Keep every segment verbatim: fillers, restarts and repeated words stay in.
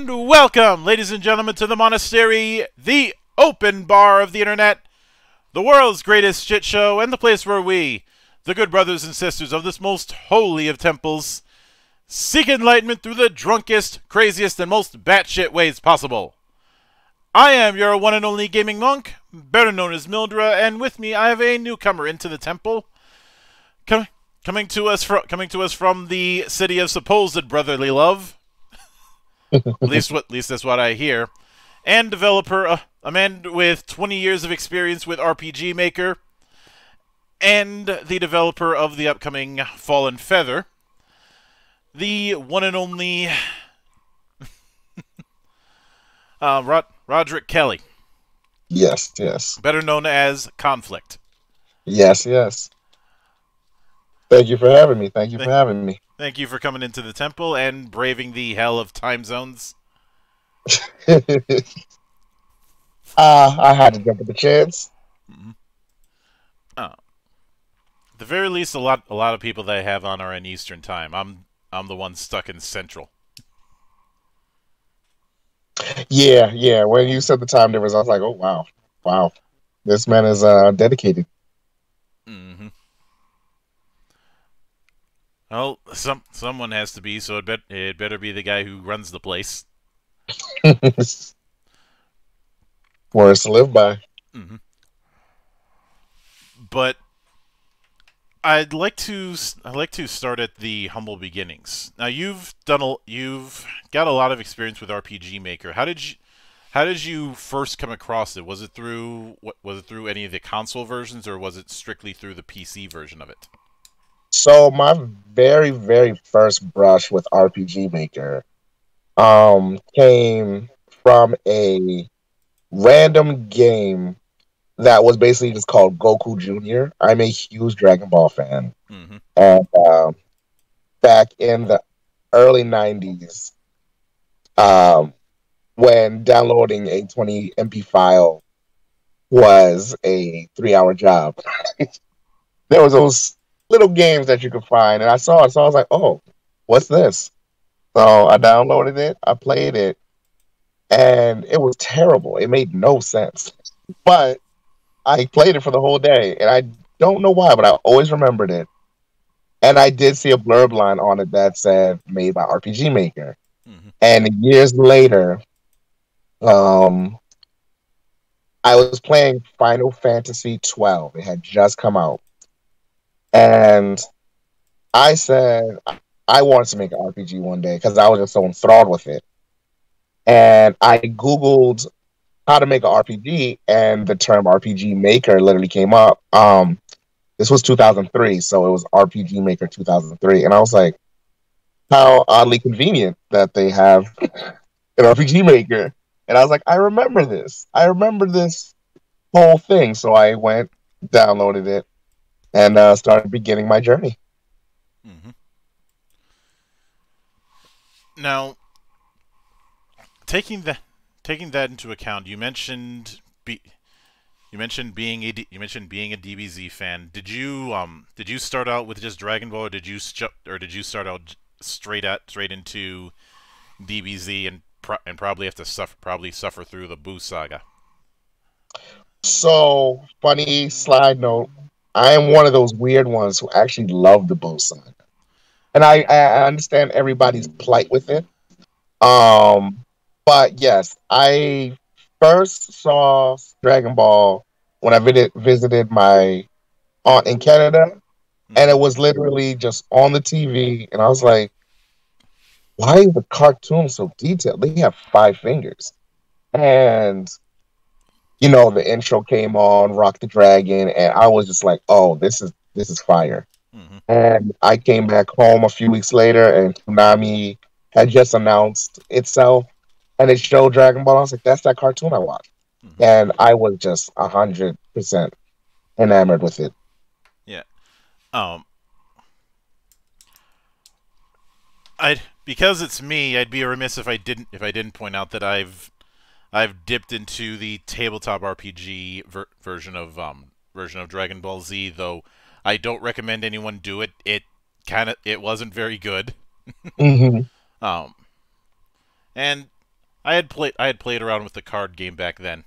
And welcome, ladies and gentlemen, to the monastery, the open bar of the internet, the world's greatest shit show, and the place where we, the good brothers and sisters of this most holy of temples, seek enlightenment through the drunkest, craziest, and most batshit ways possible. I am your one and only gaming monk, better known as Mildra, and with me I have a newcomer into the temple, com coming to us from coming to us from the city of supposed brotherly love. at least what at least that's what I hear. And developer, uh, a man with twenty years of experience with R P G Maker, and the developer of the upcoming Fallen Feather, the one and only uh, Rod Roderick Kelly. Yes, yes. Better known as Conflict. Yes, yes. Thank you for having me. Thank you thank, for having me. Thank you for coming into the temple and braving the hell of time zones. uh, I had to jump at the chance. Mm-hmm. Oh. At the very least, a lot a lot of people that I have on are in Eastern time. I'm I'm the one stuck in Central. Yeah, yeah. When you said the time difference, I was like, oh wow, wow, this man is uh, dedicated. Mm-hmm. Well, some someone has to be, so it bet it better be the guy who runs the place. Words to live by. Mm-hmm. But I'd like to I'd like to start at the humble beginnings. Now you've done a, you've got a lot of experience with R P G Maker. How did you how did you first come across it? Was it through what was it through any of the console versions, or was it strictly through the P C version of it? So my very, very first brush with R P G Maker um, came from a random game that was basically just called Goku Junior I'm a huge Dragon Ball fan. Mm-hmm. And um, back in the early nineties, um, when downloading a twenty M P file was a three hour job, there was those little games that you could find, and I saw it, so I was like, oh, what's this? So I downloaded it, I played it, and it was terrible. It made no sense. But I played it for the whole day, and I don't know why, but I always remembered it. And I did see a blurb line on it that said, made by R P G Maker. Mm-hmm. And years later, um, I was playing Final Fantasy twelve. It had just come out. And I said, I wanted to make an R P G one day because I was just so enthralled with it. And I Googled how to make an R P G, and the term R P G Maker literally came up. Um, this was two thousand three, so it was R P G Maker two thousand three. And I was like, how oddly convenient that they have an R P G Maker. And I was like, I remember this. I remember this whole thing. So I went, downloaded it, and uh, started beginning my journey. Mm-hmm. Now, taking that taking that into account, you mentioned be, you mentioned being a D, you mentioned being a D B Z fan. Did you um did you start out with just Dragon Ball, or did you or did you start out straight at straight into D B Z and pro and probably have to suffer probably suffer through the Buu saga? So funny slide note. I am one of those weird ones who actually love the Buu saga, and I, I understand everybody's plight with it. Um, but yes, I first saw Dragon Ball when I vid visited my aunt in Canada, and it was literally just on the T V, and I was like, "Why is the cartoon so detailed? They have five fingers," and you know, the intro came on, Rock the Dragon, and I was just like, oh, this is this is fire. Mm-hmm. And I came back home a few weeks later, and Toonami had just announced itself, and it showed Dragon Ball. I was like, that's that cartoon I watched. Mm-hmm. And I was just one hundred percent enamored with it. Yeah. Um, I'd, because it's me, I'd be remiss if I didn't, if I didn't point out that I've... I've dipped into the tabletop R P G ver version of um, version of Dragon Ball Z, though I don't recommend anyone do it. It kind of it wasn't very good. Mm-hmm. um, and I had played I had played around with the card game back then.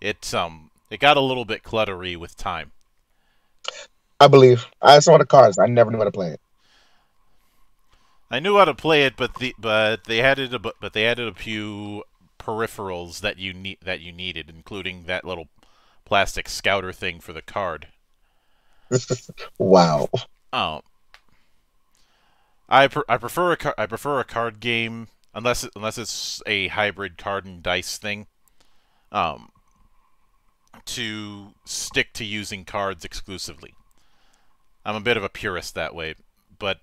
It's um it got a little bit cluttery with time. I believe. I saw the cards. I never knew how to play it. I knew how to play it, but the but they added a but they added a few peripherals that you need that you needed, including that little plastic scouter thing for the card. Wow. Um, I pre I prefer a I prefer a card game unless it, unless it's a hybrid card and dice thing. Um, to stick to using cards exclusively. I'm a bit of a purist that way, but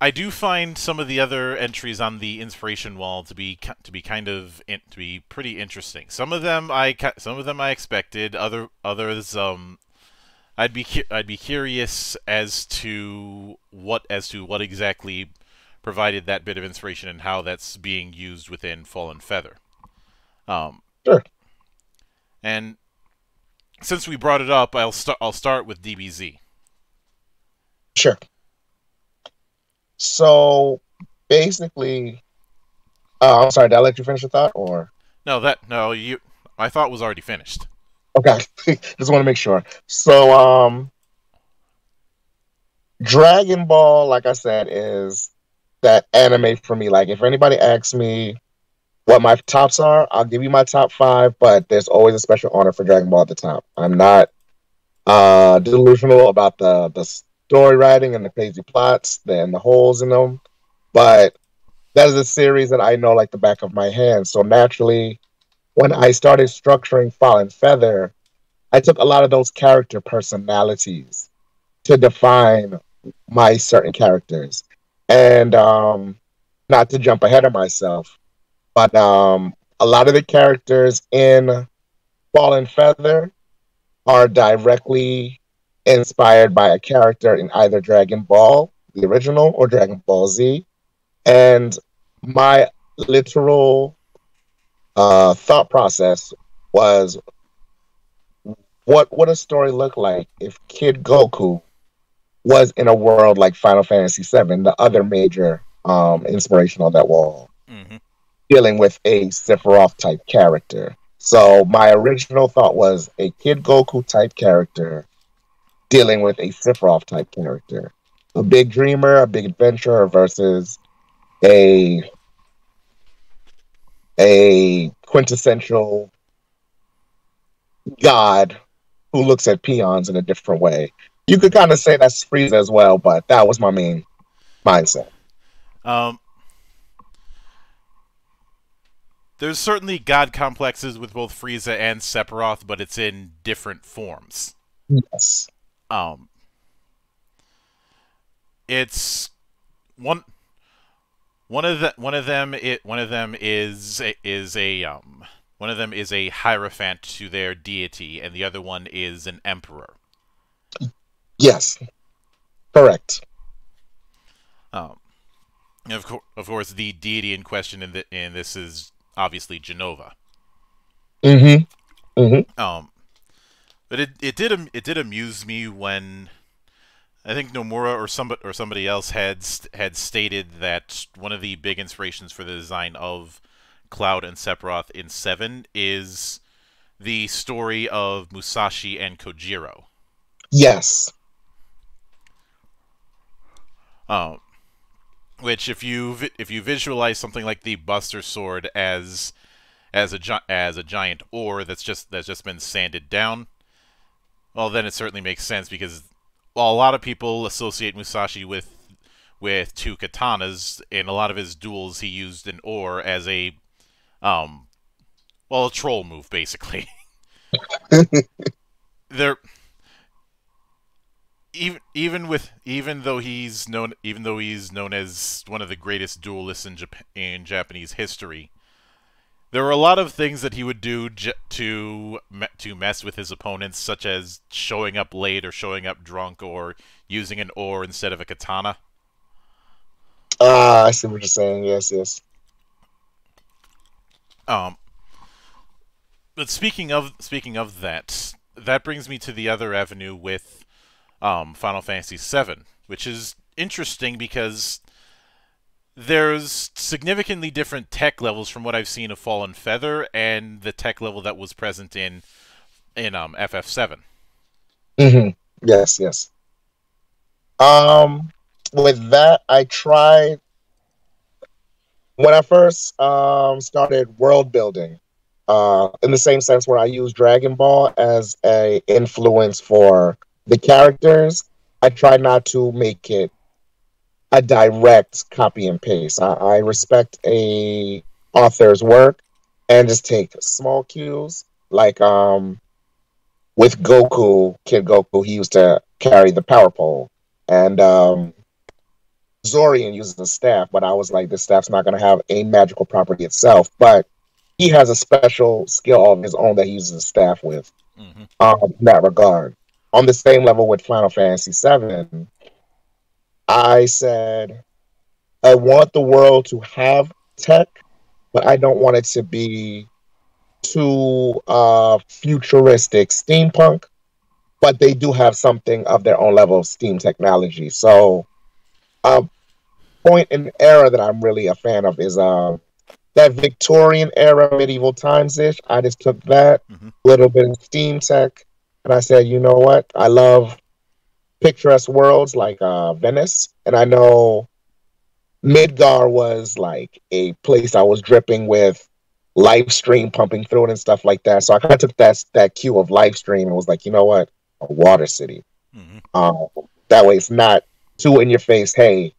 I do find some of the other entries on the inspiration wall to be to be kind of in, to be pretty interesting. Some of them I some of them I expected. Other others um, I'd be I'd be curious as to what as to what exactly provided that bit of inspiration and how that's being used within Fallen Feather. Um, sure. And since we brought it up, I'll start I'll start with D B Z. Sure. So basically, uh, I'm sorry. Did I let you finish your thought, or no? That no, you. My thought was already finished. Okay, just want to make sure. So, um, Dragon Ball, like I said, is that anime for me. Like, if anybody asks me what my tops are, I'll give you my top five. But there's always a special honor for Dragon Ball at the top. I'm not uh, delusional about the the. story writing and the crazy plots and the holes in them, but that is a series that I know like the back of my hand. So naturally, when I started structuring Fallen Feather, I took a lot of those character personalities to define my certain characters. And um, not to jump ahead of myself, but um, a lot of the characters in Fallen Feather are directly inspired by a character in either Dragon Ball, the original, or Dragon Ball Z. And my literal uh, thought process was, what would a story look like if Kid Goku was in a world like Final Fantasy seven, the other major um, inspiration on that wall, mm-hmm. dealing with a Sephiroth-type character? So my original thought was a Kid Goku-type character dealing with a Sephiroth-type character. A big dreamer, a big adventurer versus a a quintessential god who looks at peons in a different way. You could kind of say that's Frieza as well, but that was my main mindset. Um, there's certainly god complexes with both Frieza and Sephiroth, but it's in different forms. Yes. Um, it's one, one of the, one of them, it, one of them is, is a, um, one of them is a hierophant to their deity and the other one is an emperor. Yes. Correct. Um, and of course, of course the deity in question in the, in this is obviously Genova. Mm-hmm. Mm-hmm. Um, But it it did it did amuse me when I think Nomura or somebody or somebody else had had stated that one of the big inspirations for the design of Cloud and Sephiroth in seven is the story of Musashi and Kojiro. Yes. Um, which if you if you visualize something like the Buster Sword as as a as a giant ore that's just that's just been sanded down, well, then it certainly makes sense because while a lot of people associate Musashi with with two katanas, in a lot of his duels he used an oar as a, um, well, a troll move basically. there, even even with even though he's known even though he's known as one of the greatest duelists in Japan, in Japanese history, there were a lot of things that he would do j to me to mess with his opponents, such as showing up late or showing up drunk or using an oar instead of a katana. Ah, uh, I see what you're saying. Yes, yes. Um, but speaking of speaking of that, that brings me to the other avenue with um, Final Fantasy seven, which is interesting because There's significantly different tech levels from what I've seen of Fallen Feather and the tech level that was present in in um, F F seven. Mm-hmm. Yes, yes. Um, with that, I tried... When I first um, started world building, uh, in the same sense where I used Dragon Ball as a influence for the characters, I try not to make it a direct copy and paste. I, I respect a author's work and just take small cues. Like um, with Goku, Kid Goku, he used to carry the power pole. And... Um, Zorian uses the staff, but I was like, this staff's not going to have a magical property itself, but he has a special skill of his own that he uses the staff with. Mm-hmm. um, in that regard. On the same level with Final Fantasy seven, I said, I want the world to have tech, but I don't want it to be too uh, futuristic steampunk, but they do have something of their own level of steam technology. So a point in era that I'm really a fan of is uh, that Victorian era, medieval times-ish. I just took that, mm-hmm. little bit of steam tech, and I said, you know what? I love picturesque worlds like uh, Venice, and I know Midgar was like a place that was dripping with live stream pumping through it and stuff like that. So I kind of took that, that cue of live stream and was like, you know what? A water city. Mm-hmm. Um, that way it's not two in your face, hey,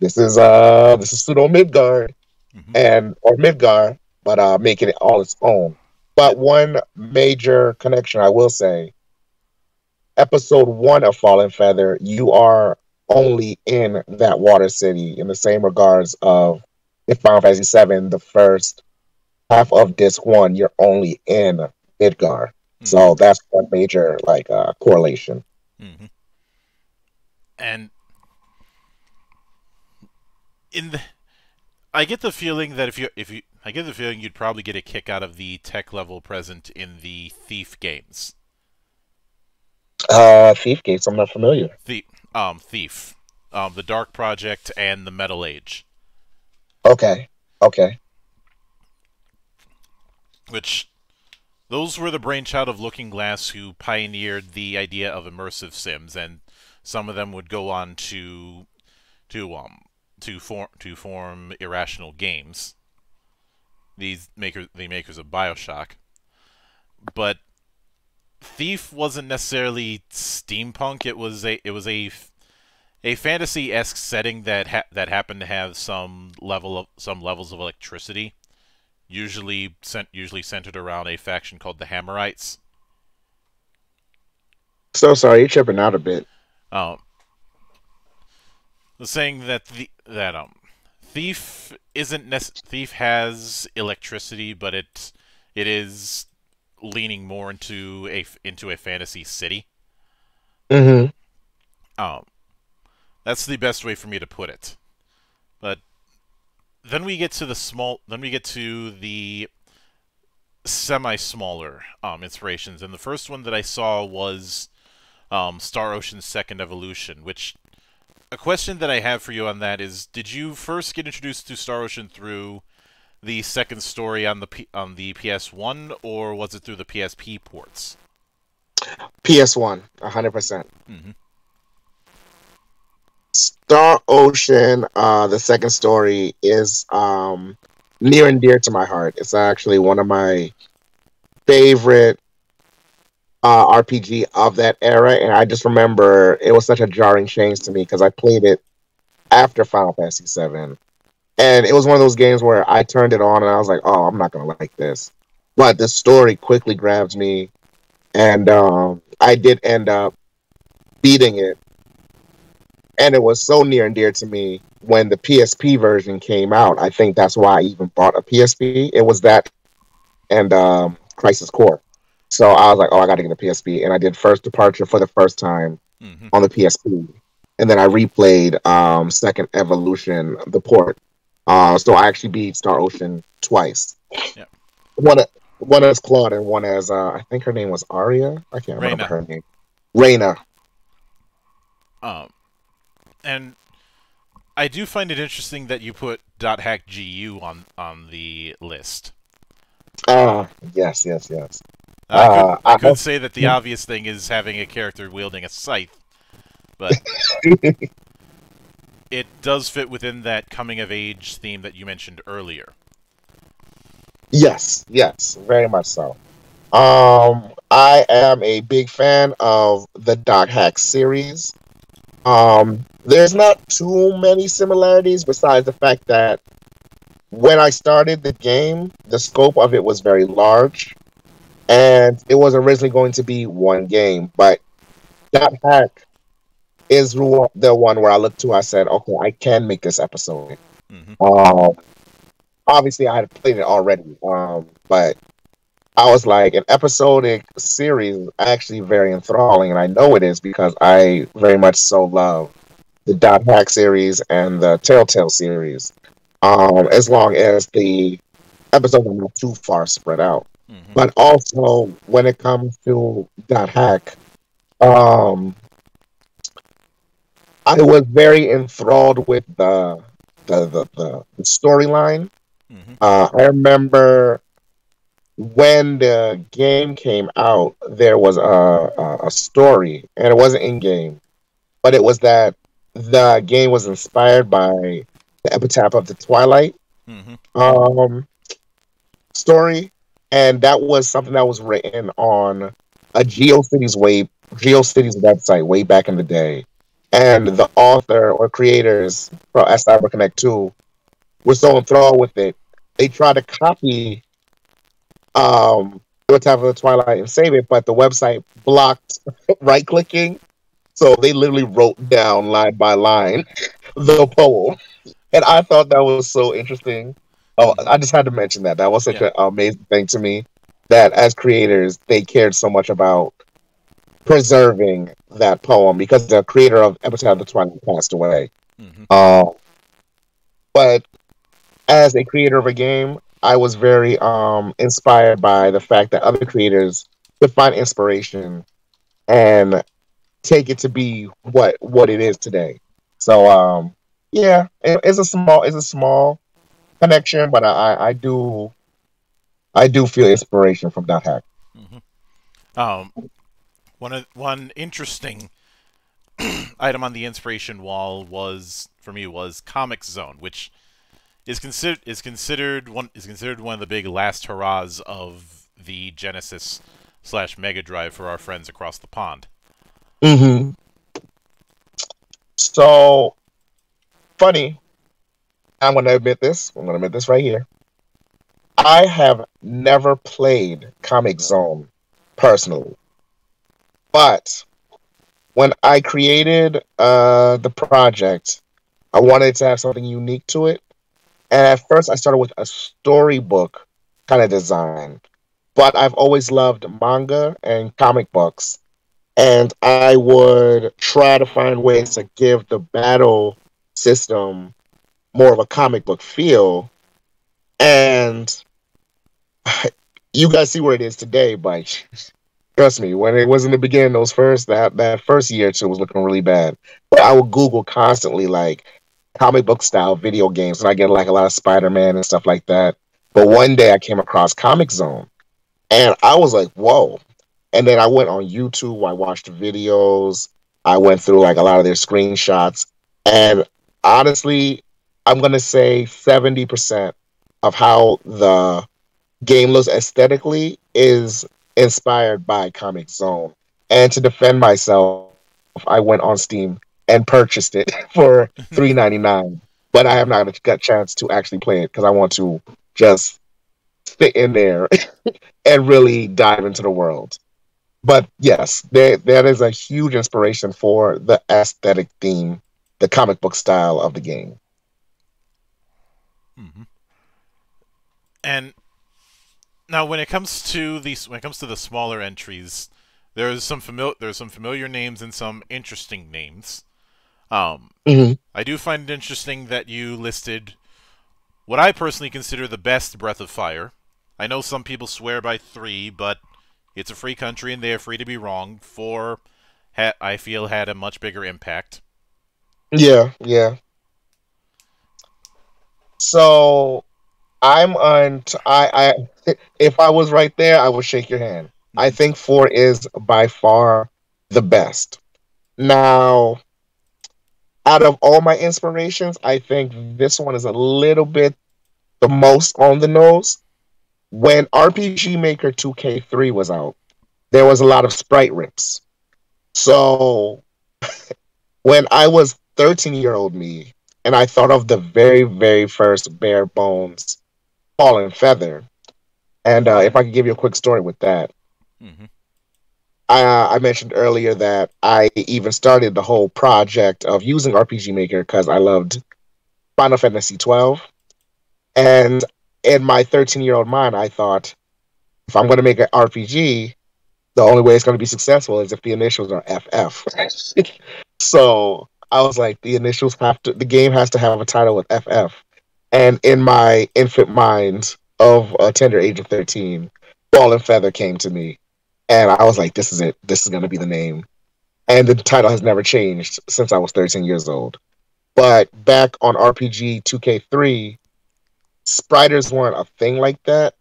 this is uh this is pseudo Midgard, mm-hmm. and or Midgar, but uh making it all its own. But one major connection I will say, episode one of Fallen Feather, you are only in that water city in the same regards of if Final Fantasy seven, the first half of disc one, you're only in Midgar. Mm-hmm. So that's one major like uh correlation. Mm-hmm. And In the, I get the feeling that if you if you I get the feeling you'd probably get a kick out of the tech level present in the Thief games. Uh, Thief games, I'm not familiar. Thief, um, Thief, um, the Dark Project and the Metal Age. Okay, okay. Which, those were the brainchild of Looking Glass, who pioneered the idea of immersive sims, and some of them would go on to, to um. to form to form Irrational Games, these makers the makers of BioShock. But Thief wasn't necessarily steampunk. It was a it was a a fantasy-esque setting that ha that happened to have some level of some levels of electricity, usually cent usually centered around a faction called the Hammerites. So sorry, you're tripping out a bit. Um saying that the that um Thief isn't nec- Thief has electricity, but it it is leaning more into a into a fantasy city. Mm-hmm. Um, that's the best way for me to put it. But then we get to the small. Then we get to the semi-smaller um inspirations, and the first one that I saw was um Star Ocean's Second Evolution, which. A question that I have for you on that is: did you first get introduced to Star Ocean through the second story on the P on the P S one, or was it through the P S P ports? P S one, a hundred percent. Star Ocean, uh, the second story, is um, near and dear to my heart. It's actually one of my favorite Uh, R P G of that era, and I just remember it was such a jarring change to me because I played it after Final Fantasy seven, and it was one of those games where I turned it on and I was like, oh, I'm not going to like this. But the story quickly grabbed me, and um, I did end up beating it, and it was so near and dear to me when the P S P version came out. I think that's why I even bought a P S P. It was that and um, Crisis Core. So I was like, oh, I got to get a P S P. And I did First Departure for the first time mm-hmm. on the P S P. And then I replayed um, Second Evolution, the port. Uh, so I actually beat Star Ocean twice. Yep. One, one as Claude and one as, uh, I think her name was Aria. I can't Raina. remember her name. Raina. Um, and I do find it interesting that you put dot hack G U on on the list. Ah, uh, yes, yes, yes. I uh, could, I could I, say that the obvious thing is having a character wielding a scythe, but it does fit within that coming-of-age theme that you mentioned earlier. Yes, yes, very much so. Um, I am a big fan of the dot hack series. Um, there's not too many similarities besides the fact that when I started the game, the scope of it was very large, and it was originally going to be one game. But dot hack is the one where I looked to. I said, "Okay, I can make this episode." Mm-hmm. Um, obviously, I had played it already, um, but. I was like, an episodic series is actually very enthralling, and I know it is because I very much so love the dot hack series and the Telltale series, um, as long as the episodes are not too far spread out. Mm-hmm. But also, when it comes to dot hack, um, I was very enthralled with the the the, the, the storyline. Mm-hmm. Uh, I remember. When the game came out, there was a, a, a story, and it wasn't in-game, but it was that the game was inspired by the epitaph of the Twilight mm-hmm. um, story, and that was something that was written on a GeoCities way, GeoCities website way back in the day, and the author or creators for Cyberconnect two were so enthralled with it, they tried to copy Um, the type of the Twilight and save it, but the website blocked right clicking, so they literally wrote down line by line the poem, and I thought that was so interesting. Oh, I just had to mention that. That was such yeah. an amazing thing to me that as creators they cared so much about preserving that poem because the creator of Epitaph of the Twilight passed away. Mm-hmm. Uh, but as a creator of a game. I was very um, inspired by the fact that other creators could find inspiration and take it to be what what it is today. So um, yeah, it, it's a small it's a small connection, but I, I do I do feel inspiration from dot hack. Mm-hmm. Um, one one interesting item on the inspiration wall was for me was Comic Zone, which. Is considered is considered one is considered one of the big last hurrahs of the Genesis slash Mega Drive for our friends across the pond. Mm-hmm. So funny. I'm gonna admit this. I'm gonna admit this right here. I have never played Comic Zone personally, but when I created uh, the project, I wanted to have something unique to it. And at first, I started with a storybook kind of design. But I've always loved manga and comic books. And I would try to find ways to give the battle system more of a comic book feel. And you guys see where it is today, but trust me, when it was in the beginning, those first that, that first year or two was looking really bad. But I would Google constantly, like, comic book style video games, and I get like a lot of Spider-Man and stuff like that. But one day I came across Comic Zone, and I was like, whoa. And then I went on YouTube, I watched videos, I went through like a lot of their screenshots, and honestly, I'm going to say seventy percent of how the game looks aesthetically is inspired by Comic Zone. And to defend myself, I went on Steam and purchased it for three ninety-nine, but I have not got a chance to actually play it because I want to just sit in there and really dive into the world. But yes, there, that is a huge inspiration for the aesthetic theme, the comic book style of the game. Mm-hmm. And now, when it comes to these, when it comes to the smaller entries, there's some familiar, there's some familiar names and some interesting names. Um, mm-hmm. I do find it interesting that you listed what I personally consider the best Breath of Fire. I know some people swear by three, but it's a free country and they are free to be wrong. Four, ha I feel, had a much bigger impact. Yeah, yeah. So I'm on. T- I, I if I was right there, I would shake your hand. I think four is by far the best. Now, out of all my inspirations, I think this one is a little bit the most on the nose. When R P G Maker two K three was out, there was a lot of sprite rips. So when I was thirteen-year-old me, and I thought of the very, very first bare bones Fallen Feather, and uh, if I could give you a quick story with that. Mm-hmm. I, uh, I mentioned earlier that I even started the whole project of using R P G Maker because I loved Final Fantasy twelve. And in my thirteen-year-old mind, I thought, if I'm going to make an R P G, the only way it's going to be successful is if the initials are F F. So I was like, the initials have to, the game has to have a title with F F. And in my infant mind of a tender age of thirteen, Fallen Feather came to me. And I was like, this is it. This is going to be the name. And the title has never changed since I was thirteen years old. But back on R P G two K three, spriters weren't a thing like that.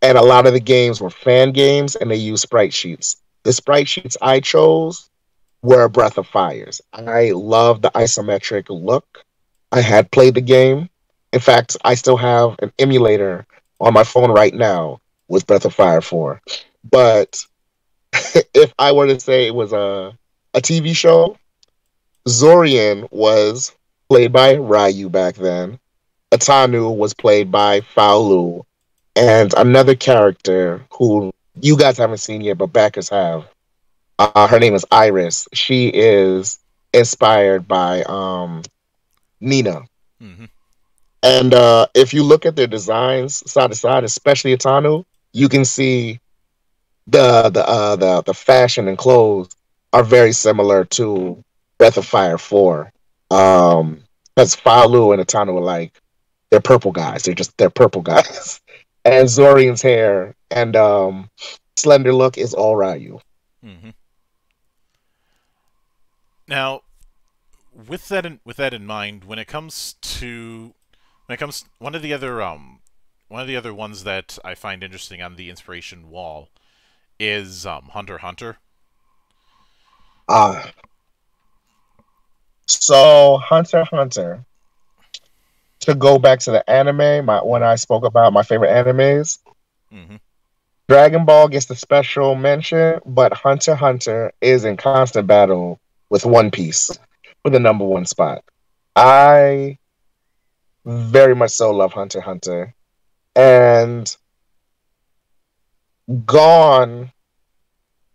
And a lot of the games were fan games, and they used sprite sheets. The sprite sheets I chose were Breath of Fires. I love the isometric look. I had played the game. In fact, I still have an emulator on my phone right now with Breath of Fire four. But if I were to say it was a, a T V show, Zorian was played by Ryu back then. Atanu was played by Faulu. And another character who you guys haven't seen yet, but backers have. Uh, her name is Iris. She is inspired by um, Nina. Mm-hmm. And uh, if you look at their designs side to side, especially Atanu, you can see The the uh, the the fashion and clothes are very similar to Breath of Fire four, because um, Falu and Atano are like they're purple guys. They're just they're purple guys, and Zorian's hair and um, slender look is all Ryu. Mm-hmm. Now, with that in, with that in mind, when it comes to when it comes one of the other um one of the other ones that I find interesting on the inspiration wall is um, Hunter x Hunter. Uh, so, Hunter x Hunter, to go back to the anime, my when I spoke about my favorite animes, mm-hmm. Dragon Ball gets the special mention, but Hunter x Hunter is in constant battle with One Piece for the number one spot. I very much so love Hunter x Hunter. And Gon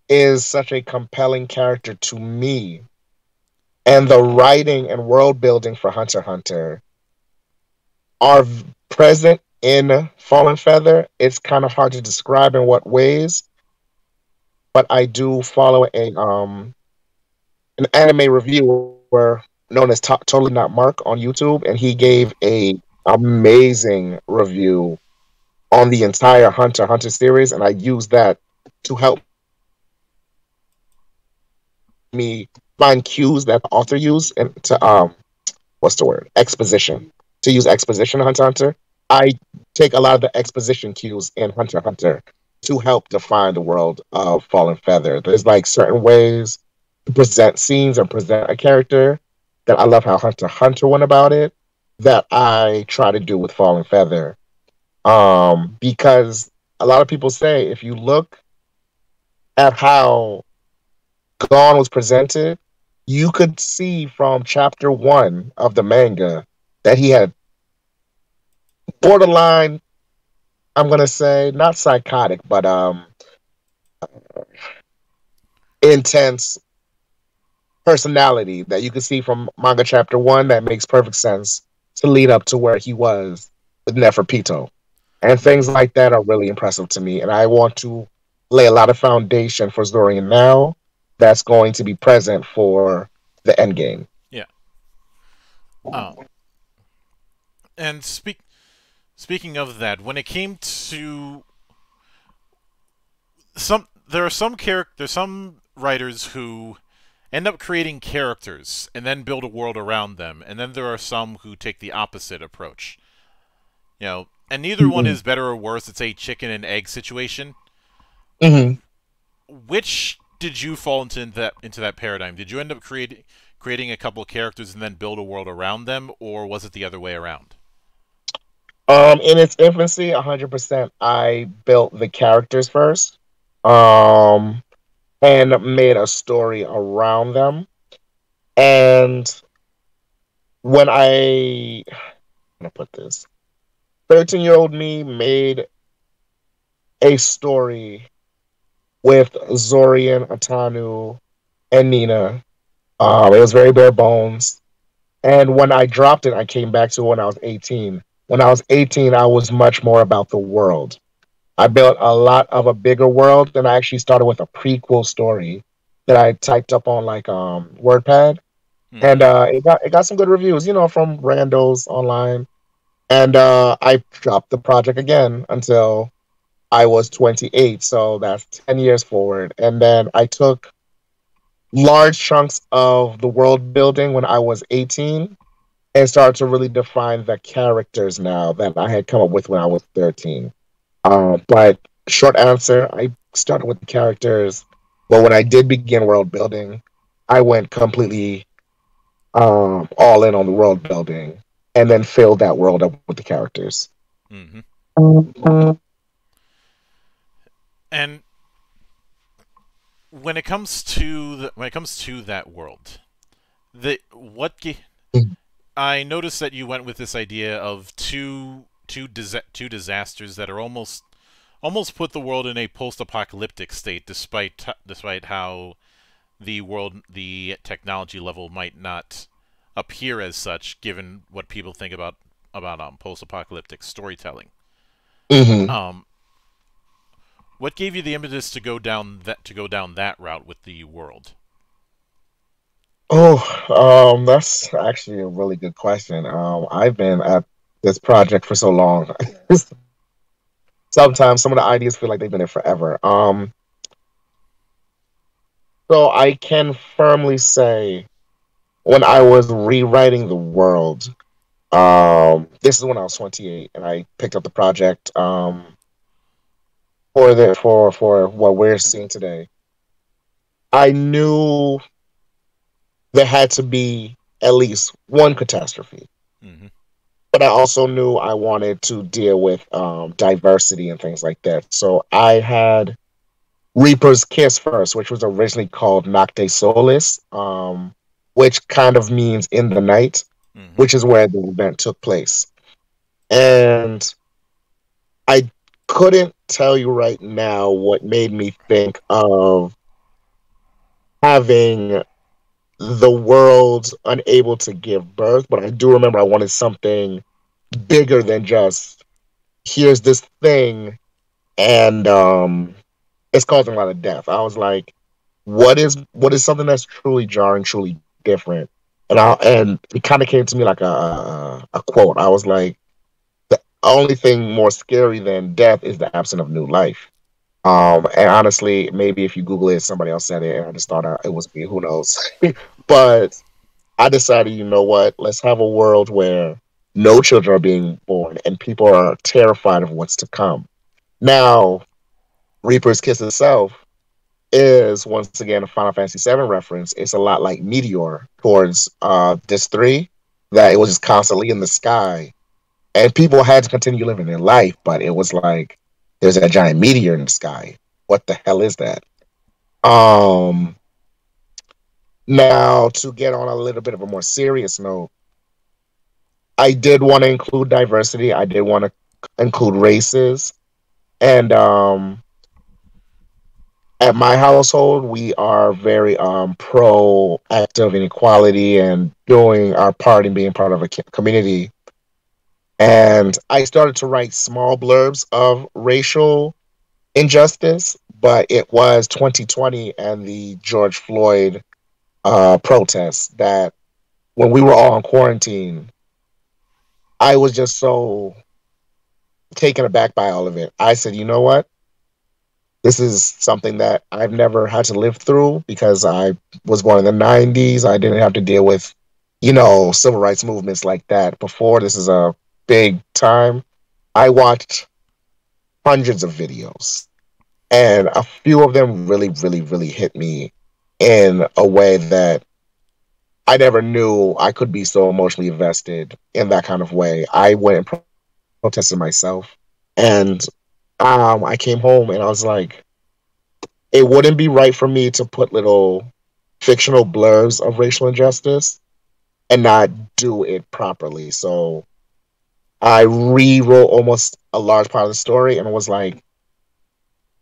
is such a compelling character to me, and the writing and world building for Hunter x Hunter are present in Fallen Feather. It's kind of hard to describe in what ways, but I do follow a um an anime reviewer known as to- Totally Not Mark on YouTube, and he gave a amazing review on the entire Hunter x Hunter series, and I use that to help me find cues that the author used and to um, what's the word? Exposition. To use exposition in Hunter x Hunter, I take a lot of the exposition cues in Hunter x Hunter to help define the world of Fallen Feather. There's like certain ways to present scenes and present a character that I love how Hunter x Hunter went about it that I try to do with Fallen Feather. Um, because a lot of people say if you look at how Gon was presented, you could see from chapter one of the manga that he had borderline, I'm going to say, not psychotic, but um, intense personality that you could see from manga chapter one that makes perfect sense to lead up to where he was with Neferpito. And things like that are really impressive to me. And I want to lay a lot of foundation for Zorian now that's going to be present for the end game. Yeah. Um, and speak, speaking of that, when it came to some, there are some characters, some writers who end up creating characters and then build a world around them. And then there are some who take the opposite approach. You know, and neither mm-hmm. one is better or worse. It's a chicken and egg situation. Mm-hmm. Which did you fall into that into that paradigm? Did you end up creating creating a couple of characters and then build a world around them, or was it the other way around? Um, in its infancy, one hundred percent, I built the characters first, um, and made a story around them. And when I, I'm gonna put this, thirteen-year-old me made a story with Zorian, Atanu, and Nina. Um, it was very bare bones. And when I dropped it, I came back to it when I was eighteen. When I was eighteen, I was much more about the world. I built a lot of a bigger world, and I actually started with a prequel story that I typed up on like um, WordPad. Mm. And uh, it got it got some good reviews, you know, from randos online. And uh, I dropped the project again until I was twenty-eight, so that's ten years forward. And then I took large chunks of the world building when I was eighteen and started to really define the characters now that I had come up with when I was thirteen. Uh, but short answer, I started with the characters, but when I did begin world building, I went completely um, all in on the world building and then filled that world up with the characters. Mm-hmm. And when it comes to the, when it comes to that world, the what I noticed that you went with this idea of two two disa two disasters that are almost almost put the world in a post-apocalyptic state, despite despite how the world the technology level might not appear as such, given what people think about about um, post-apocalyptic storytelling. Mm-hmm. Um, what gave you the impetus to go down that to go down that route with the world? Oh, um, that's actually a really good question. Um, I've been at this project for so long. Sometimes some of the ideas feel like they've been there forever. Um, so I can firmly say, when I was rewriting the world, um, this is when I was twenty-eight, and I picked up the project um, for the for for what we're seeing today. I knew there had to be at least one catastrophe. Mm-hmm. But I also knew I wanted to deal with um, diversity and things like that. So I had Reaper's Kiss first, which was originally called Nocte Solis, um, which kind of means in the night, mm-hmm. which is where the event took place. And I couldn't tell you right now what made me think of having the world unable to give birth, but I do remember I wanted something bigger than just, here's this thing, and um, it's causing a lot of death. I was like, what is what is something that's truly jarring, truly different? And I, and it kind of came to me like a, a quote. I was like, the only thing more scary than death is the absence of new life. Um, and honestly, maybe if you Google it, somebody else said it, and I just thought it was me. Who knows? But I decided, you know what? Let's have a world where no children are being born, and people are terrified of what's to come. Now, Reaper's Kiss itself is, once again, a Final Fantasy seven reference. It's a lot like Meteor towards uh, Disc three, that it was just constantly in the sky. And people had to continue living their life, but it was like, there's a giant meteor in the sky. What the hell is that? Um, now, to get on a little bit of a more serious note, I did want to include diversity. I did want to include races. And um, at my household, we are very um, pro-active inequality and doing our part in being part of a community. And I started to write small blurbs of racial injustice, but it was twenty twenty and the George Floyd uh, protests that when we were all in quarantine, I was just so taken aback by all of it. I said, you know what? This is something that I've never had to live through because I was born in the nineties. I didn't have to deal with, you know, civil rights movements like that before. This is a big time. I watched hundreds of videos, and a few of them really, really, really hit me in a way that I never knew I could be so emotionally invested in that kind of way. I went and pro protested myself, and um, I came home and I was like, it wouldn't be right for me to put little fictional blurbs of racial injustice and not do it properly. So I rewrote almost a large part of the story and was like,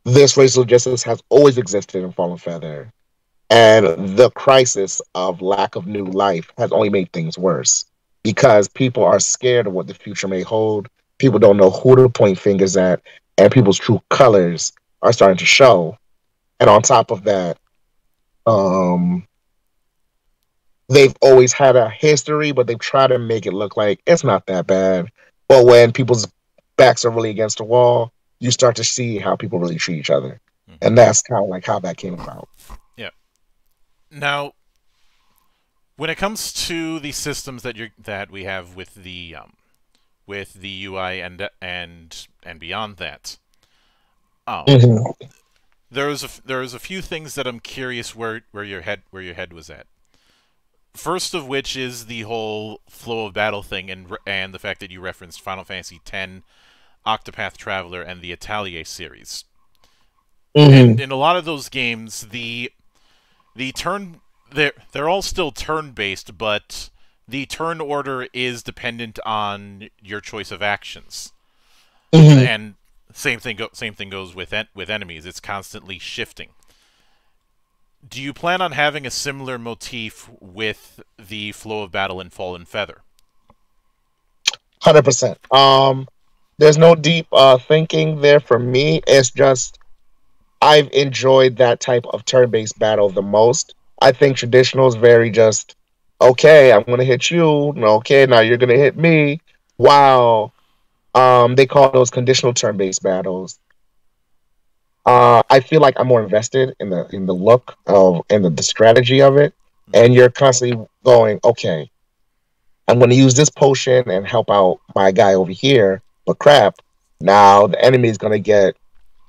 this racial injustice has always existed in Fallen Feather. And the crisis of lack of new life has only made things worse because people are scared of what the future may hold. People don't know who to point fingers at, and people's true colors are starting to show. And on top of that, um, they've always had a history, but they've tried to make it look like it's not that bad. But when people's backs are really against the wall, you start to see how people really treat each other. Mm-hmm. And that's kind of like how that came about. Yeah. Now, when it comes to the systems that you're that we have with the um, with the U I and and and beyond that, um, mm-hmm. there's a there's a few things that I'm curious where where your head where your head was at. First of which is the whole flow of battle thing, and and the fact that you referenced Final Fantasy X, Octopath Traveler, and the Atelier series. Mm-hmm. And in a lot of those games, the the turn they're they're all still turn based, but the turn order is dependent on your choice of actions. Mm-hmm. And same thing go same thing goes with en with enemies. It's constantly shifting. Do you plan on having a similar motif with the flow of battle in Fallen Feather? one hundred percent. Um, there's no deep uh, thinking there for me. It's just I've enjoyed that type of turn-based battle the most. I think traditional is very just, okay, I'm going to hit you. Okay, now you're going to hit me. Wow. Um, they call those conditional turn-based battles. Uh, I feel like I'm more invested in the in the look of and the, the strategy of it, and you're constantly going, okay, I'm going to use this potion and help out my guy over here, but crap, now the enemy is going to get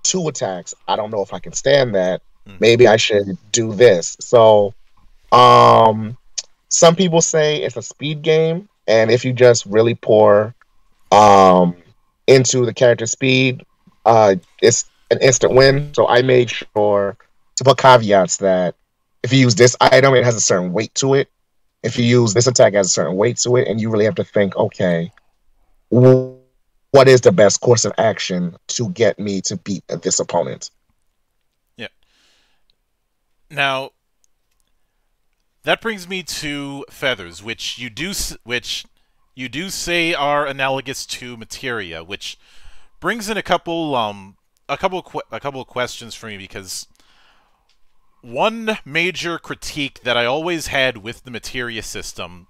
two attacks. I don't know if I can stand that. Maybe I should do this. So, um, some people say it's a speed game, and if you just really pour um, into the character's speed, uh, it's an instant win. So I made sure to put caveats that if you use this item, it has a certain weight to it. If you use this attack, it has a certain weight to it, and you really have to think, okay, what is the best course of action to get me to beat this opponent? Yeah. Now, that brings me to feathers, which you do, which you do say are analogous to materia, which brings in a couple um. A couple of qu a couple of questions for me, because one major critique that I always had with the materia system,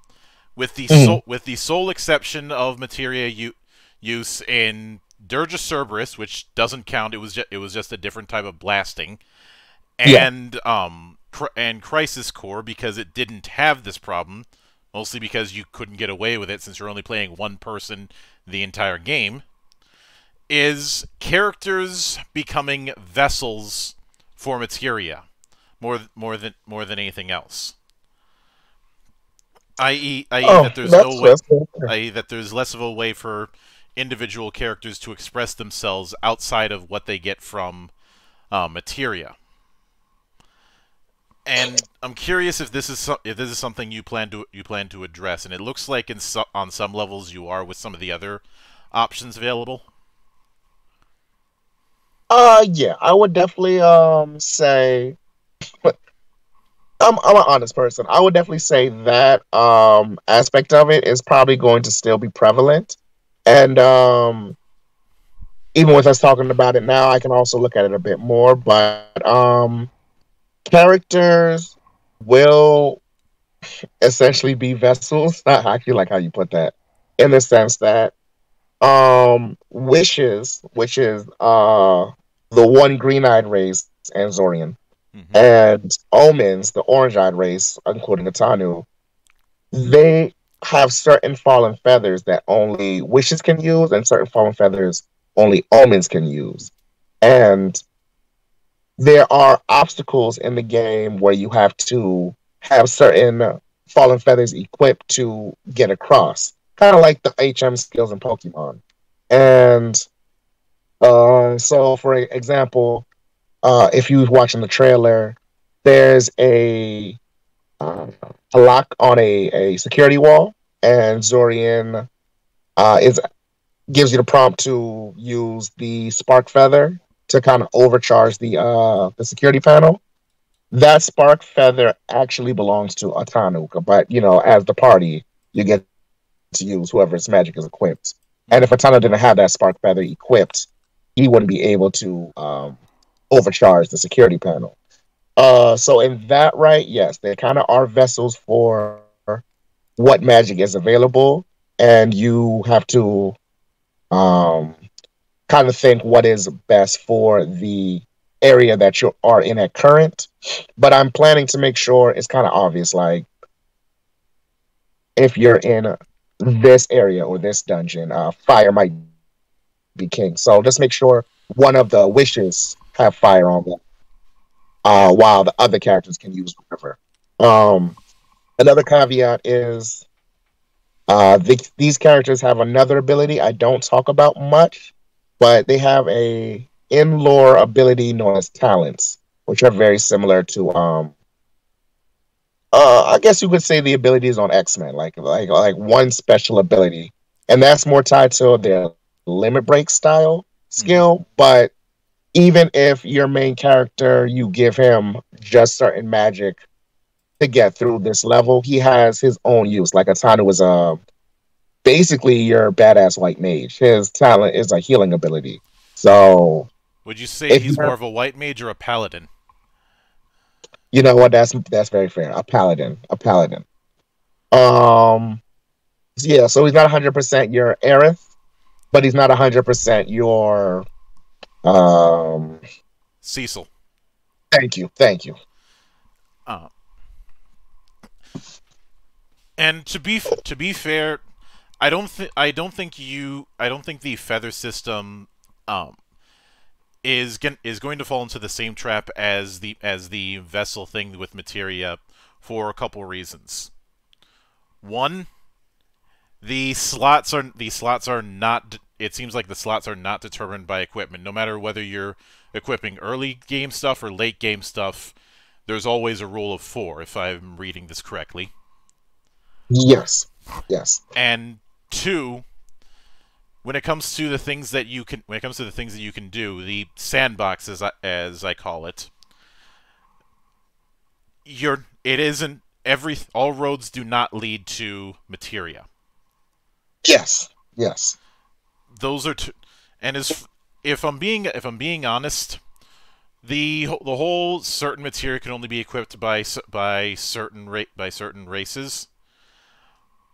with the mm. so with the sole exception of materia u use in Dirge of Cerberus, which doesn't count, it was just it was just a different type of blasting, and yeah. um cr and Crisis Core, because it didn't have this problem, mostly because you couldn't get away with it since you're only playing one person the entire game. Is characters becoming vessels for materia more more than more than anything else? I E oh, that there's no way, I E that there's less of a way for individual characters to express themselves outside of what they get from uh, materia. And I'm curious if this is so, if this is something you plan to you plan to address. And it looks like in so, on some levels you are with some of the other options available. Uh, yeah, I would definitely um say I'm I'm an honest person. I would definitely say that um aspect of it is probably going to still be prevalent, and um even with us talking about it now, I can also look at it a bit more. But um characters will essentially be vessels. I actually like how you put that, in the sense that um wishes, which is uh the one green-eyed race, and Zorian, mm-hmm. and Omens, the orange-eyed race, including Atanu, they have certain fallen feathers that only wishes can use and certain fallen feathers only omens can use. And there are obstacles in the game where you have to have certain fallen feathers equipped to get across. Kind of like the H M skills in Pokemon. And uh, so, for example, uh, if you was watching the trailer, there's a, uh, a lock on a, a security wall, and Zorian uh, is gives you the prompt to use the spark feather to kind of overcharge the uh, the security panel. That spark feather actually belongs to Atanuka, but you know, as the party, you get to use whoever's magic is equipped. And if Atana didn't have that spark feather equipped, he wouldn't be able to um, overcharge the security panel. Uh, so in that, right, yes, they kind of are vessels for what magic is available, and you have to um, kind of think what is best for the area that you are in at current. But I'm planning to make sure it's kind of obvious, like, if you're in a this area or this dungeon, uh, fire might be king. So just make sure one of the wishes have fire on them, uh, while the other characters can use whatever. Um, another caveat is uh, th these characters have another ability I don't talk about much, but they have a in-lore ability known as talents, which are very similar to um, Uh, I guess you could say the abilities on X-Men, like like like one special ability, and that's more tied to their limit break style skill. Mm-hmm. But even if your main character, you give him just certain magic to get through this level, he has his own use. Like Atana was a basically your badass white mage. His talent is a healing ability. So, would you say he's more of a white mage or a paladin? You know what? That's that's very fair. A paladin, a paladin. Um, yeah. So he's not one hundred percent your Aerith, but he's not one hundred percent your um Cecil. Thank you, thank you. Uh, and to be to be fair, I don't think I don't think you I don't think the feather system um. Is is going to fall into the same trap as the as the vessel thing with materia, for a couple reasons. One, the slots are the slots are not. It seems like the slots are not determined by equipment. No matter whether you're equipping early game stuff or late game stuff, there's always a rule of four. If I'm reading this correctly. Yes. Yes. And two, when it comes to the things that you can, when it comes to the things that you can do, the sandbox, as I, as I call it, you're, it isn't every, all roads do not lead to materia. Yes, yes. Those are two, and as if I'm being, if I'm being honest, the the whole certain materia can only be equipped by by certain ra by certain races.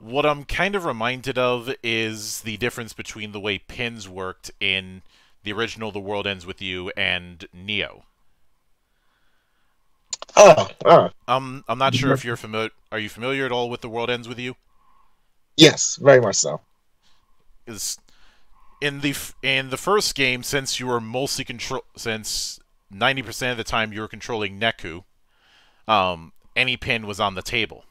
What I'm kind of reminded of is the difference between the way pins worked in the original The World Ends With You and Neo. Oh, oh. Um, I'm not sure if you're familiar. Are you familiar at all with The World Ends With You? Yes, very much so. Is in the in the first game, since you were mostly control, since ninety percent of the time you were controlling Neku, um, any pin was on the table.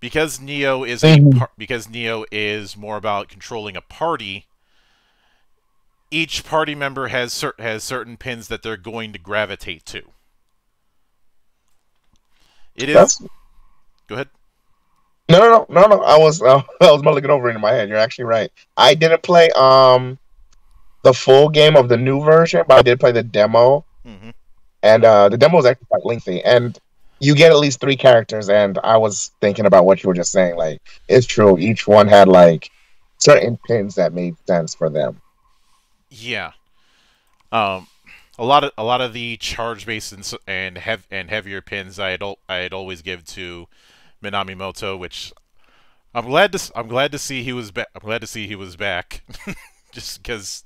Because Neo is a par because Neo is more about controlling a party. Each party member has cer has certain pins that they're going to gravitate to. It is. That's... Go ahead. No, no, no, no, no. I was uh, I was mulling it over in my head. You're actually right. I didn't play um the full game of the new version, but I did play the demo, mm-hmm. and uh, the demo is actually quite lengthy and. You get at least three characters, and I was thinking about what you were just saying. Like, it's true. Each one had, like, certain pins that made sense for them. Yeah. Um, a lot of a lot of the charge-based and and, hev and heavier pins I'd I'd always give to Minamimoto, which I'm glad to I'm glad to see he was back. I'm glad to see he was back, just because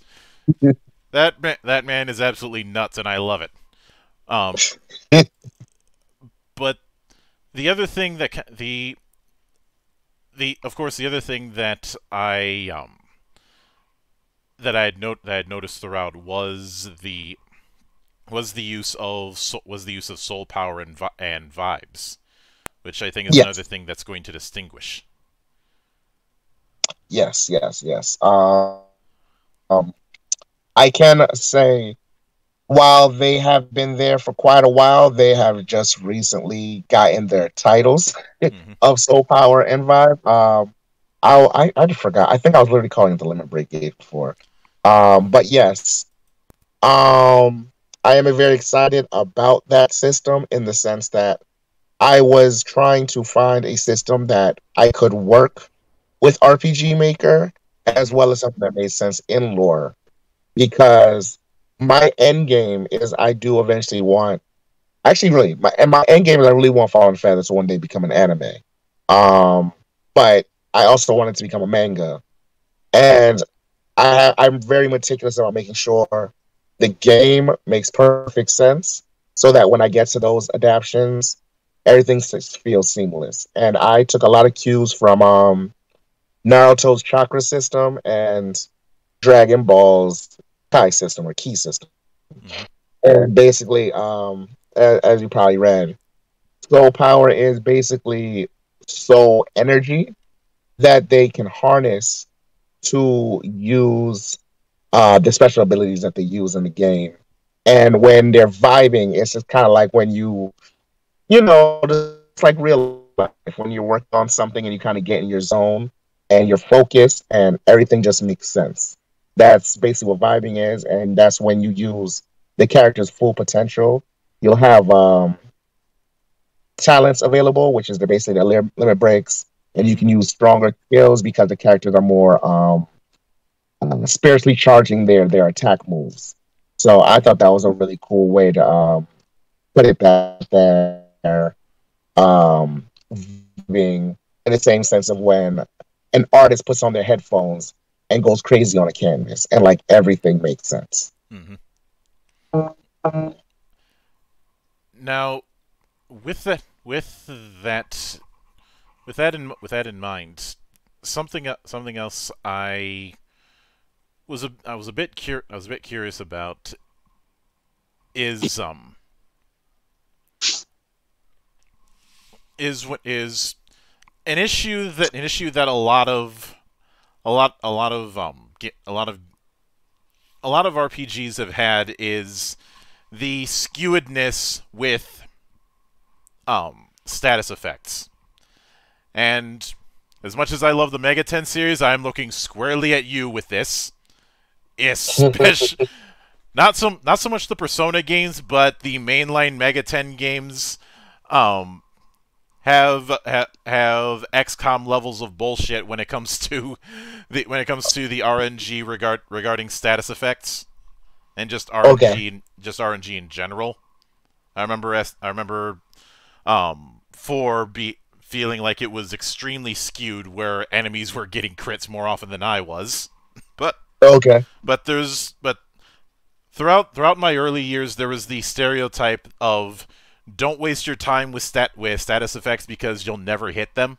that ma that man is absolutely nuts, and I love it. Um. But the other thing that the the of course the other thing that I um that I had note that I had noticed throughout was the was the use of was the use of soul power and vi and vibes, which I think is yes. another thing that's going to distinguish. Yes, yes, yes. Uh, um, I can say, while they have been there for quite a while, they have just recently gotten their titles mm-hmm. of soul power and vibe. Um, I, I I just forgot. I think I was literally calling it the Lemon Break Gate before. Um, but yes, um, I am very excited about that system in the sense that I was trying to find a system that I could work with R P G Maker, as well as something that made sense in lore, because my end game is I do eventually want, actually really, my and my end game is I really want Fallen Feather to one day become an anime, um, but I also want it to become a manga, and I, I'm very meticulous about making sure the game makes perfect sense, so that when I get to those adaptions, everything feels seamless. And I took a lot of cues from um, Naruto's chakra system and Dragon Ball's Kai system or key system. And basically, um, as, as you probably read, soul power is basically soul energy that they can harness to use uh, the special abilities that they use in the game. And when they're vibing, it's just kind of like when you, you know, it's like real life. When you work on something and you kind of get in your zone, and your focus and everything just makes sense. That's basically what vibing is, and that's when you use the character's full potential. You'll have um, talents available, which is the basically the lim limit breaks, and you can use stronger skills because the characters are more um, uh, spiritually charging their their attack moves. So I thought that was a really cool way to um, put it back there, um, being in the same sense of when an artist puts on their headphones and goes crazy on a canvas, and like everything makes sense. Mm-hmm. Now, with that, with that, with that in with that in mind, something something else I was a I was a bit cur I was a bit curious about is um is what is. An issue that an issue that a lot of a lot a lot of um get, a lot of a lot of R P Gs have had is the skewedness with um status effects. And as much as I love the Mega ten series, I'm looking squarely at you with this. Especially not so not so much the Persona games, but the mainline Mega ten games um Have ha, have X COM levels of bullshit when it comes to the when it comes to the R N G regard regarding status effects, and just R N G okay. just R N G in general. I remember I remember um, four be feeling like it was extremely skewed, where enemies were getting crits more often than I was. But okay, but there's but throughout throughout my early years, there was the stereotype of, don't waste your time with stat with status effects because you'll never hit them.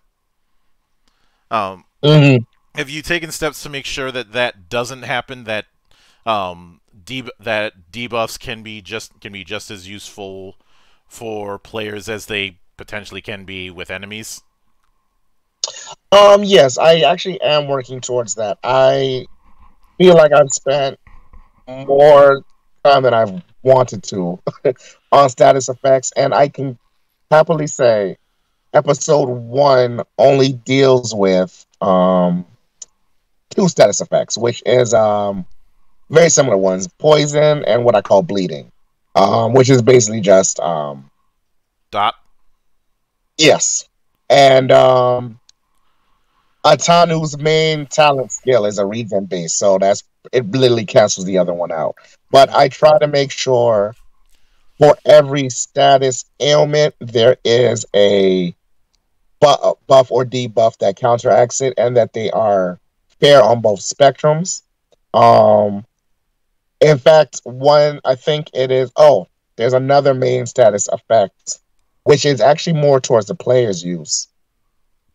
Um, mm-hmm. Have you taken steps to make sure that that doesn't happen? That um, deb that debuffs can be just can be just as useful for players as they potentially can be with enemies. Um. Yes, I actually am working towards that. I feel like I've spent more time than I've wanted to on status effects, and I can happily say episode one only deals with um two status effects, which is um very similar ones, poison and what I call bleeding, um which is basically just um dot yes and um Atanu's main talent skill is a regen base, so that's it literally cancels the other one out. But I try to make sure for every status ailment there is a bu buff or debuff that counteracts it, and that they are fair on both spectrums. Um, in fact, one I think it is. Oh, there's another main status effect, which is actually more towards the player's use.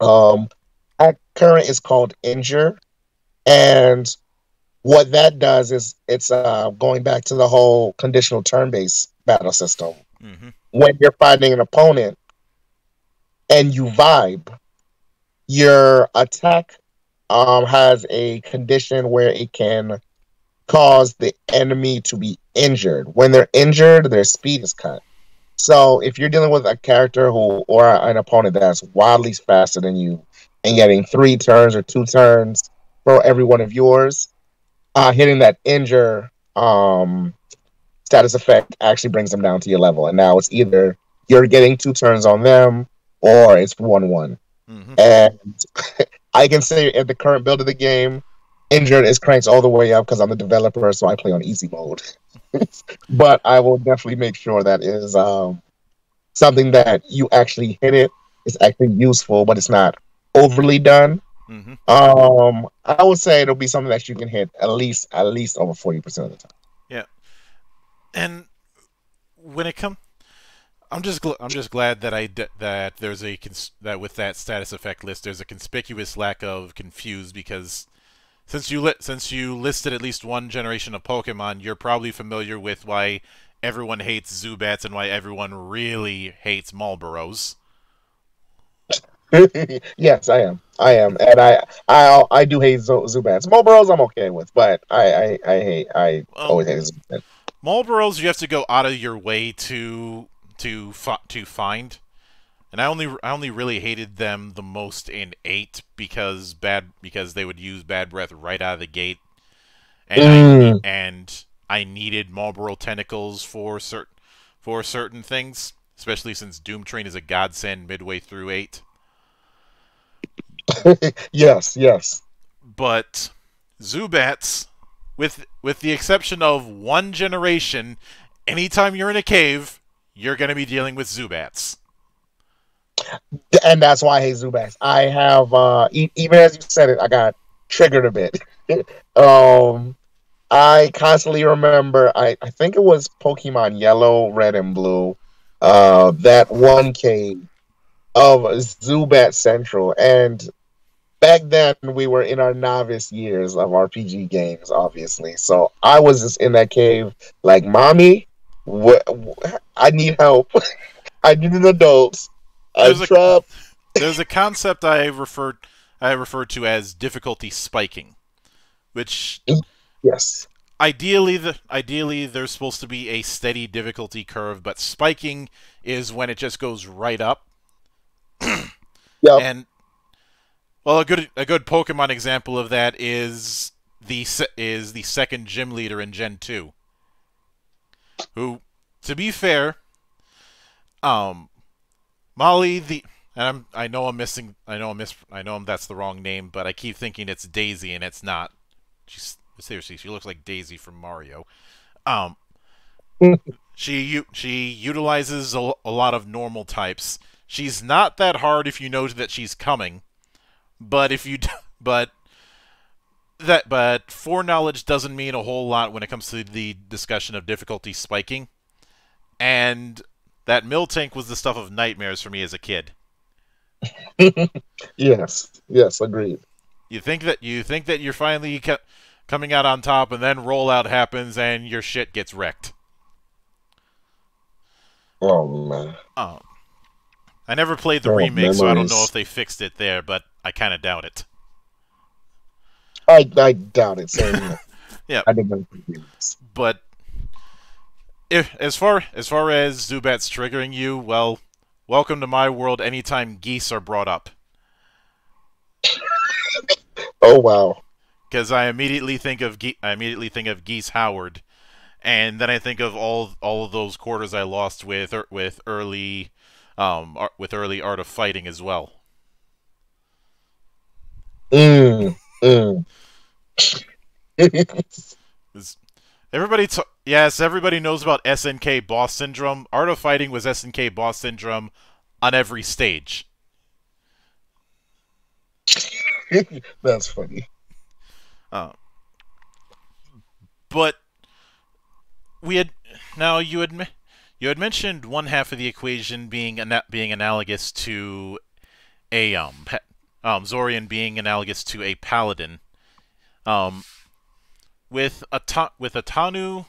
Um. current is called Injure, and what that does is it's uh, going back to the whole conditional turn-based battle system. Mm-hmm. When you're fighting an opponent and you vibe, your attack um, has a condition where it can cause the enemy to be injured. When they're injured, their speed is cut. So if you're dealing with a character who or an opponent that's wildly faster than you and getting three turns or two turns for every one of yours, uh, hitting that injure um, status effect actually brings them down to your level. And now it's either you're getting two turns on them or it's one one. Mm-hmm. And I can say at the current build of the game, Injured is cranked all the way up because I'm the developer, so I play on easy mode. But I will definitely make sure that is um, something that you actually hit it. It's actually useful, but it's not overly done. Mm-hmm. Um, I would say it'll be something that you can hit at least at least over forty percent of the time. Yeah, and when it comes, I'm just gl I'm just glad that I d that there's a cons that with that status effect list, there's a conspicuous lack of confused because. Since you, li since you listed at least one generation of Pokemon, you're probably familiar with why everyone hates Zubats and why everyone really hates Marlboros. Yes, I am. I am, and I I I do hate Zubats. Marlboros I'm okay with, but I I, I hate I um, always hate Zubats. Marlboros you have to go out of your way to to to find. And I only I only really hated them the most in eight because bad because they would use Bad Breath right out of the gate, and mm. I, and I needed Marlboro tentacles for certain for certain things, especially since Doom Train is a godsend midway through eight. Yes, yes. But Zubats, with with the exception of one generation, anytime you're in a cave, you're gonna be dealing with Zubats. And that's why I hate Zubats. I have, uh, e even as you said it, I got triggered a bit. um, I constantly remember, I, I think it was Pokemon Yellow, Red, and Blue, uh, that one cave of Zubat Central. And back then, we were in our novice years of R P G games, obviously. So I was just in that cave like, Mommy, wh wh I need help. I need an adult. There's a, there's a concept I referred I referred to as difficulty spiking, which yes, ideally the ideally there's supposed to be a steady difficulty curve, but spiking is when it just goes right up. Yeah, and well, a good a good Pokemon example of that is the is the second gym leader in Gen two, who, to be fair, um. Molly the and I'm I know I'm missing I know I'm miss I know I'm that's the wrong name, but I keep thinking it's Daisy and it's not. She's seriously she looks like Daisy from Mario. Um she she utilizes a, a lot of normal types. She's not that hard if you know that she's coming. But if you but that but foreknowledge doesn't mean a whole lot when it comes to the discussion of difficulty spiking. And that Miltank was the stuff of nightmares for me as a kid. Yes, yes, agreed. You think that you think that you're finally co coming out on top, and then rollout happens, and your shit gets wrecked. Oh man! Um, I never played the oh, remake, memories. So I don't know if they fixed it there, but I kind of doubt it. I I doubt it. Same. Yeah, I didn't. But. If, as far as far as Zubat's triggering you, well, welcome to my world. Anytime geese are brought up. Oh wow! Because I immediately think of ge I immediately think of Geese Howard, and then I think of all all of those quarters I lost with er, with early, um, ar with early Art of Fighting as well. Mm. Mm. Everybody, t yes, everybody knows about S N K boss syndrome. Art of Fighting was S N K boss syndrome on every stage. That's funny. Uh, but we had now you had you had mentioned one half of the equation being being analogous to a um um, Zorian being analogous to a paladin. Um, with Ata with Atanu,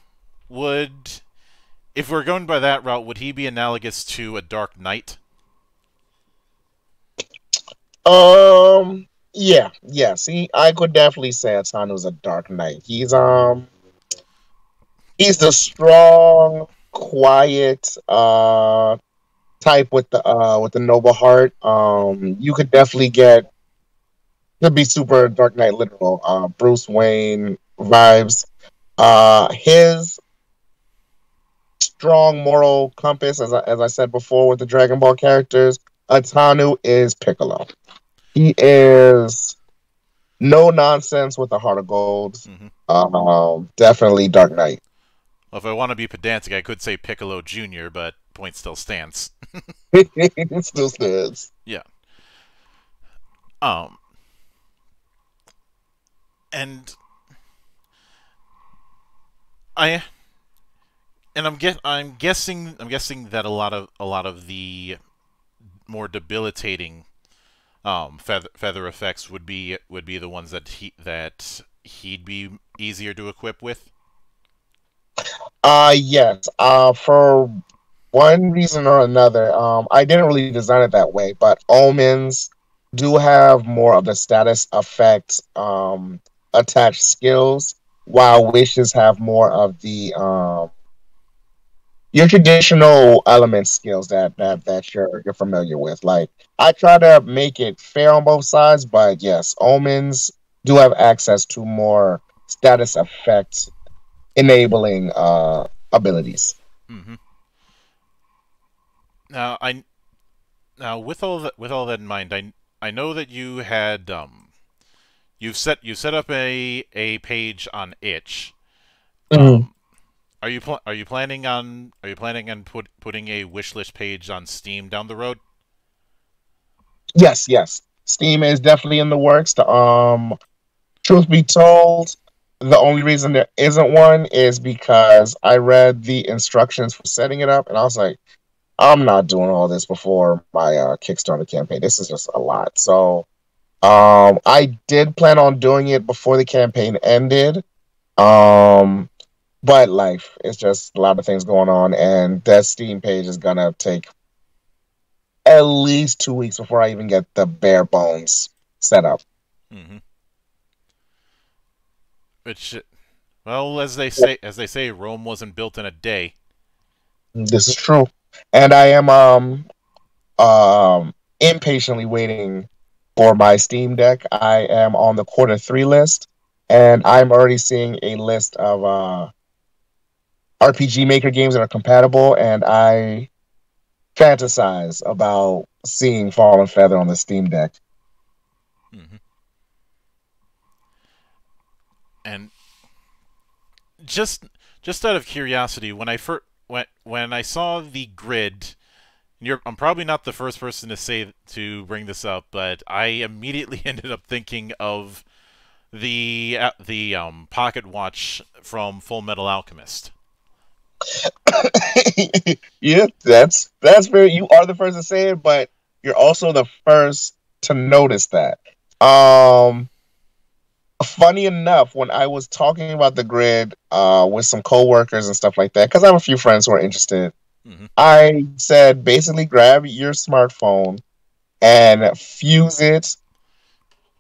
would, if we're going by that route, would he be analogous to a Dark Knight? Um. Yeah. Yes. He. I could definitely say Atanu's a Dark Knight. He's um. He's the strong, quiet uh type with the uh with the noble heart. Um. You could definitely get. Could be super Dark Knight literal. Uh. Bruce Wayne vibes. Uh. His strong moral compass, as I, as I said before, with the Dragon Ball characters. Atanu is Piccolo. He is no nonsense with a heart of gold. Mm-hmm. uh, definitely Dark Knight. Well, if I want to be pedantic, I could say Piccolo Junior, but point still stands. It still stands. Yeah. Um. And I and I'm guess I'm guessing I'm guessing that a lot of a lot of the more debilitating um, feather, feather effects would be would be the ones that he that he'd be easier to equip with. Uh yes. Uh for one reason or another, um, I didn't really design it that way, but omens do have more of the status effect um, attached skills, while wishes have more of the um, your traditional element skills that that that you're you're familiar with. Like, I try to make it fair on both sides, but yes, omens do have access to more status effect enabling uh, abilities. Mm-hmm. Now, I now with all that with all that in mind, I I know that you had um, you've set you set up a a page on Itch. Mm-hmm. Um, Are you pl are you planning on are you planning on put putting a wishlist page on Steam down the road? Yes, yes. Steam is definitely in the works. To, um, truth be told, the only reason there isn't one is because I read the instructions for setting it up, and I was like, I'm not doing all this before my uh, Kickstarter campaign. This is just a lot. So, um, I did plan on doing it before the campaign ended. Um. But life, it's just a lot of things going on, and that Steam page is going to take at least two weeks before I even get the bare bones set up. Mm-hmm. Which, well, as they say, as they say, Rome wasn't built in a day. This is true. And I am um, um, impatiently waiting for my Steam Deck. I am on the quarter three list, and I'm already seeing a list of... Uh, R P G Maker games that are compatible, and I fantasize about seeing Fallen Feather on the Steam Deck. Mm-hmm. And just just out of curiosity, when I first when when I saw the grid, you're, I'm probably not the first person to say to bring this up, but I immediately ended up thinking of the uh, the um, pocket watch from Full Metal Alchemist. Yeah, that's that's very. You are the first to say it, but you're also the first to notice that. Um, funny enough, when I was talking about the grid uh, with some coworkers and stuff like that, because I have a few friends who are interested, mm-hmm. I said basically grab your smartphone and fuse it,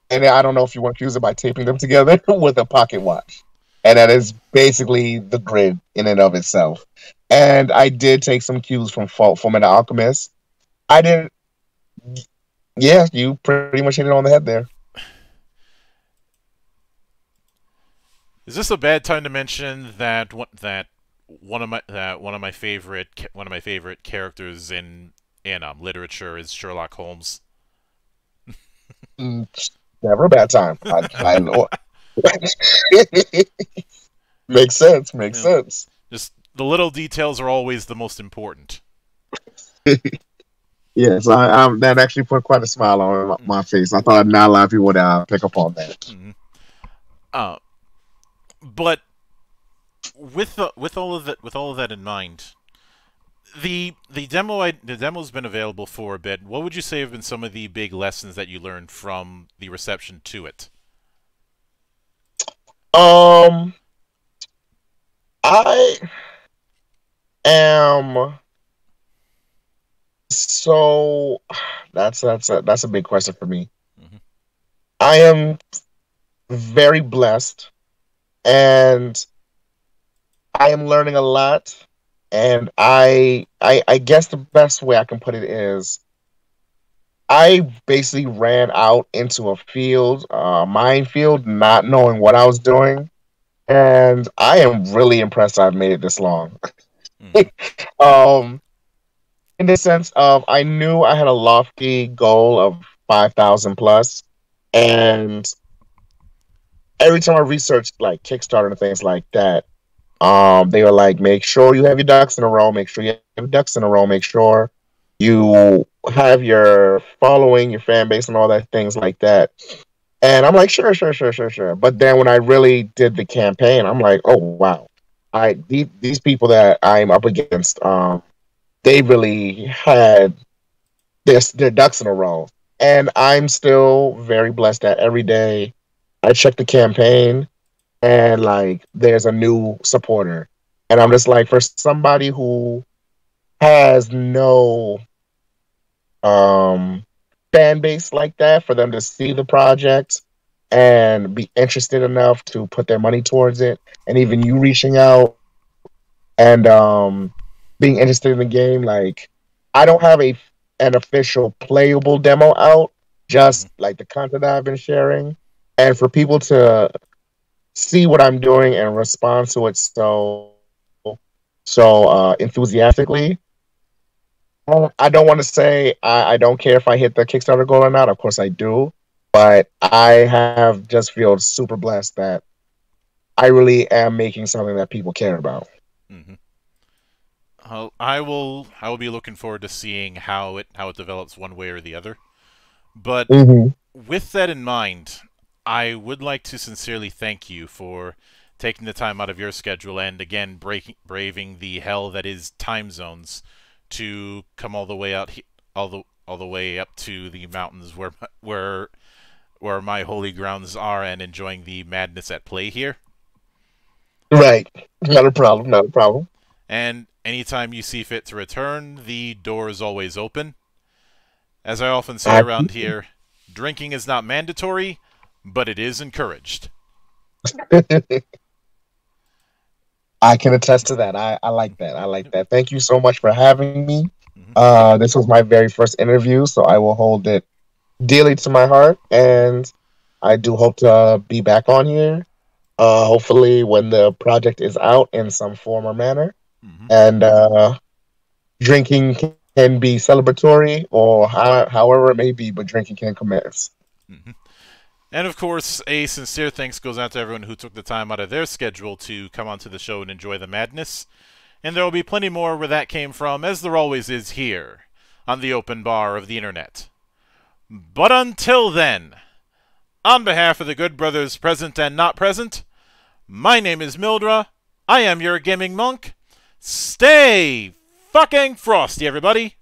and I don't know if you want to fuse it by taping them together with a pocket watch. And that is basically the grid in and of itself. And I did take some cues from Full Metal Alchemist. I didn't... Yeah, you pretty much hit it on the head there. Is this a bad time to mention that one, that one of my that one of my favorite one of my favorite characters in in um, literature is Sherlock Holmes? Never a bad time. I, I know. Makes sense, makes yeah. sense. Just the little details are always the most important. Yes, I, I, that actually put quite a smile on my, mm-hmm. my face. I thought not a lot of people would uh, pick up on that. Mm-hmm. uh, but with the, with all of that with all of that in mind, the the demo I, the demo's been available for a bit. What would you say have been some of the big lessons that you learned from the reception to it? Um, I am so that's that's a, that's a big question for me. Mm-hmm. I am very blessed, and I am learning a lot. And I, I, I guess the best way I can put it is, I basically ran out into a field, a uh, minefield, not knowing what I was doing, and I am really impressed I've made it this long. Mm. um, in the sense of, I knew I had a lofty goal of five thousand plus, and every time I researched like Kickstarter and things like that. Um, they were like, make sure you have your ducks in a row, make sure you have your ducks in a row, make sure you have your following, your fan base, and all that, things like that. And I'm like, sure, sure, sure, sure, sure. But then when I really did the campaign, I'm like, oh, wow. I, these, these people that I'm up against, um, they really had their, their ducks in a row. And I'm still very blessed that every day I check the campaign, and like there's a new supporter, and I'm just like, for somebody who has no um fan base like that, for them to see the project and be interested enough to put their money towards it, and even you reaching out and um being interested in the game. Like, I don't have a an official playable demo out, just like the content I've been sharing, and for people to see what I'm doing and respond to it so so uh, enthusiastically. I don't want to say I, I don't care if I hit the Kickstarter goal or not. Of course I do. But I have just feel super blessed that I really am making something that people care about. Mm-hmm. uh, I will I will be looking forward to seeing how it, how it develops one way or the other. But mm-hmm. with that in mind, I would like to sincerely thank you for taking the time out of your schedule and, again, breaking, braving the hell that is time zones to come all the way out, he all the all the way up to the mountains where where where my holy grounds are, and enjoying the madness at play here. Right, not a problem, not a problem. And anytime you see fit to return, the door is always open. As I often say around here, drinking is not mandatory, but it is encouraged. I can attest to that. I, I like that. I like that. Thank you so much for having me. Uh, this was my very first interview, so I will hold it dearly to my heart, and I do hope to be back on here, uh, hopefully when the project is out in some form or manner. Mm-hmm. And uh, drinking can be celebratory, or ho however it may be, but drinking can commence. Mm-hmm. And, of course, a sincere thanks goes out to everyone who took the time out of their schedule to come onto the show and enjoy the madness. And there will be plenty more where that came from, as there always is here, on the open bar of the internet. But until then, on behalf of the good brothers present and not present, my name is Mildra, I am your gaming monk. Stay fucking frosty, everybody!